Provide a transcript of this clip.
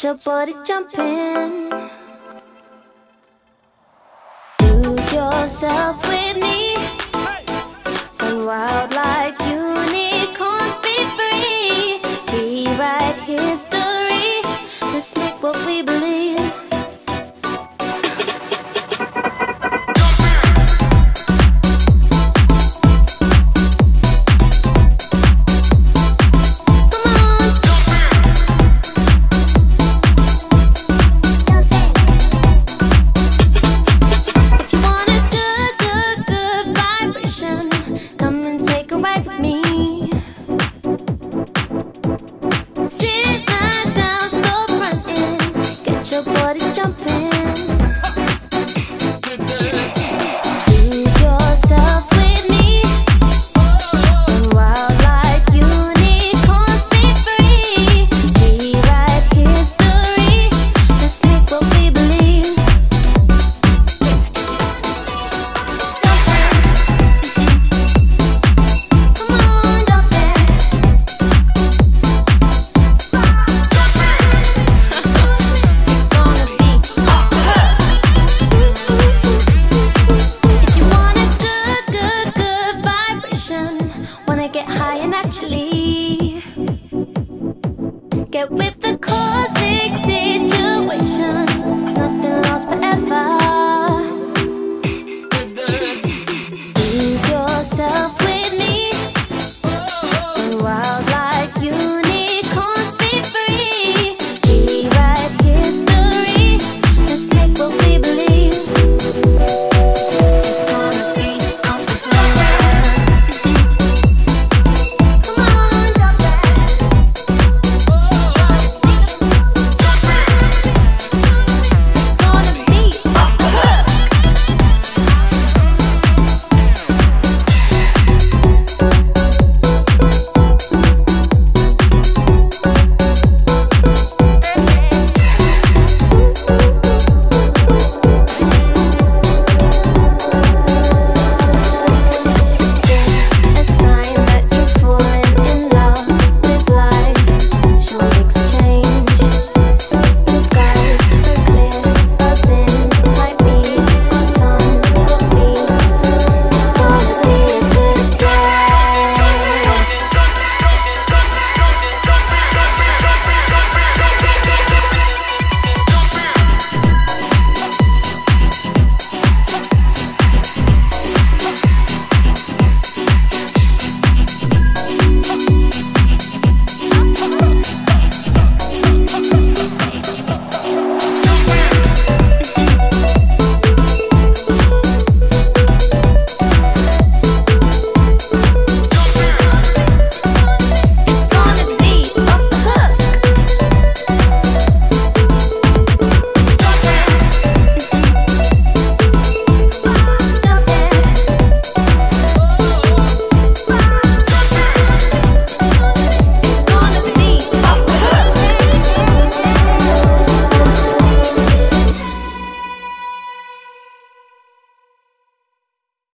Get your body jumping. Lose yourself with me. Run wild like